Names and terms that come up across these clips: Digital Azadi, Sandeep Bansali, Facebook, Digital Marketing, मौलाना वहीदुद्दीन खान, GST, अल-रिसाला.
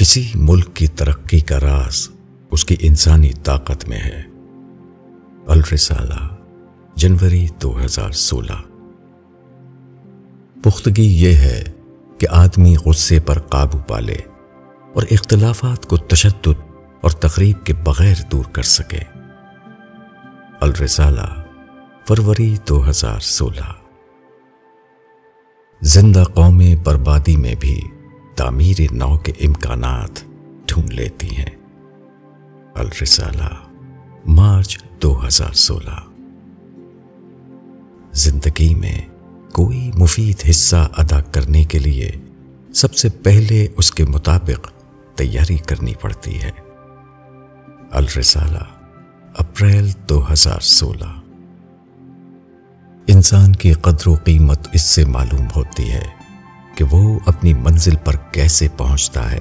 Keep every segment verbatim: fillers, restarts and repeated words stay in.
किसी मुल्क की तरक्की का राज उसकी इंसानी ताकत में है। अल-रिसाला, जनवरी दो हज़ार सोलह। पुख्तगी यह है कि आदमी गुस्से पर काबू पाले और इख्तिलाफात को तशद्दुद और तकरीब के बगैर दूर कर सके। अल-रिसाला, फरवरी दो हज़ार सोलह। जिंदा कौमें बर्बादी में भी तामीर नौ के इम्कानात ढूंढ लेती हैं। अल-रिसाला, मार्च दो हज़ार सोलह। जिंदगी में कोई मुफीद हिस्सा अदा करने के लिए सबसे पहले उसके मुताबिक तैयारी करनी पड़ती है। अल-रिसाला, अप्रैल दो हज़ार सोलह। इंसान की कदर व कीमत इससे मालूम होती है कि वो अपनी मंजिल पर कैसे पहुंचता है,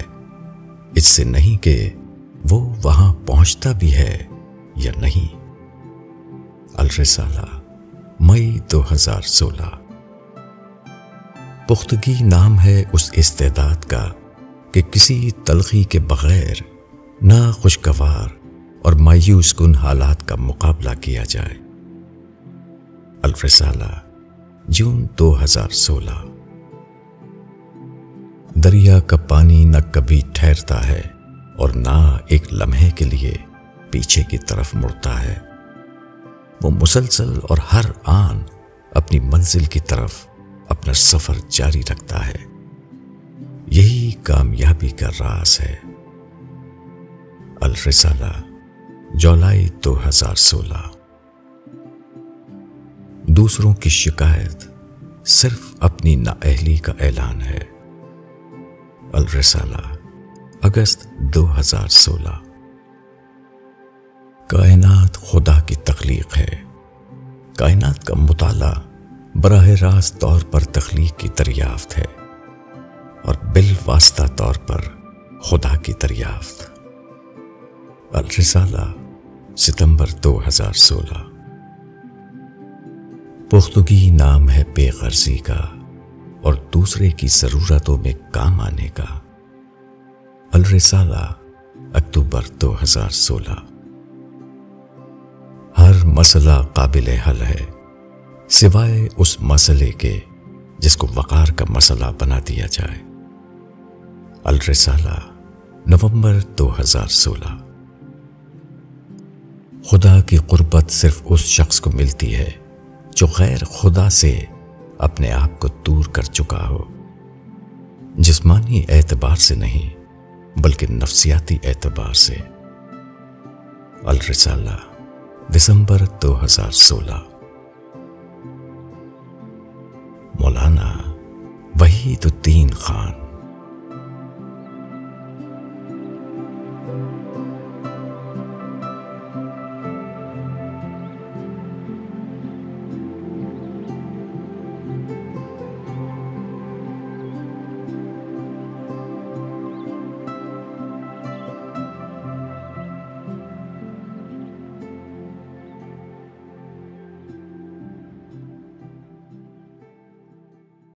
इससे नहीं कि वो वहां पहुंचता भी है या नहीं। अल-रिसाला, मई दो हज़ार सोलह। पुख्तगी नाम है उस इस्तेदाद का कि किसी तलखी के बगैर नाखुशगवार और मायूस कुन हालात का मुकाबला किया जाए। अल-रिसाला, जून दो हज़ार सोलह। दरिया का पानी न कभी ठहरता है और ना एक लम्हे के लिए पीछे की तरफ मुड़ता है। वो मुसलसल और हर आन अपनी मंजिल की तरफ अपना सफर जारी रखता है। यही कामयाबी का राज है। अल-रिसाला, जुलाई दो हज़ार सोलह। दूसरों की शिकायत सिर्फ अपनी नाअहली का ऐलान है। अल-रिसाला, अगस्त दो हज़ार सोलह। कायनात खुदा की तख्लीक है। कायनात का मुताला बराह रास्त तौर पर तख्लीक की दरियाफ्त है और बिलवास्ता तौर पर खुदा की दरियाफ्त। अल-रिसाला, सितंबर दो हज़ार सोलह। पुख्तगी नाम है बेगर्जी का और दूसरे की जरूरतों में काम आने का। अल-रिसाला, अक्टूबर दो हज़ार सोलह। हर मसला काबिल हल है सिवाय उस मसले के जिसको वकार का मसला बना दिया जाए। अल-रिसाला, नवंबर दो हज़ार सोलह। खुदा की कुर्बत सिर्फ उस शख्स को मिलती है जो गैर खुदा से अपने आप को दूर कर चुका हो, जिस्मानी एतबार से नहीं बल्कि नफ्सियाती एतबार से। अल-रिसाला, दिसंबर दो हज़ार सोलह। मौलाना वहीदुद्दीन खान।